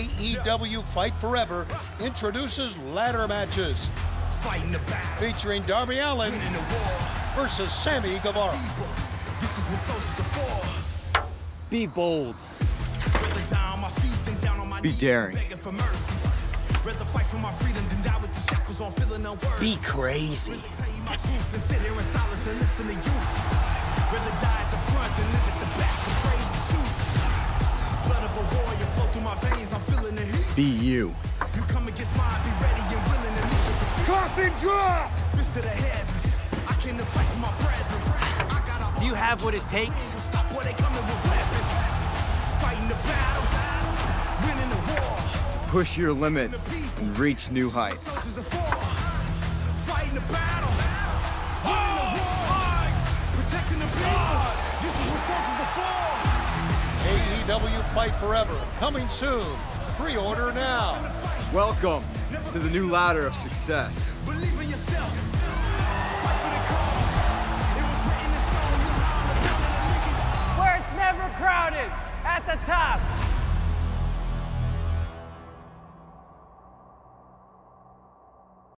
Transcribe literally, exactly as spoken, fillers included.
A E W Fight Forever introduces ladder matches Fighting the battle. Featuring Darby Allin versus Sammy Guevara. This is what soldiers are for. Be bold. Be daring. Be crazy. Be you. You come against mine, be ready and willing to meet with the coffin drop! Fist to the heavens. I came to fight for my brethren. I got a Do you have what it takes? Stop where they coming with weapons. Fighting the battle, winning the war. To push your limits and reach new heights. Fighting the battle, winning the war, protecting the people. This is what soldiers are for. A E W Fight Forever, coming soon. Pre-order now. Welcome to the new ladder of success. Believe in yourself.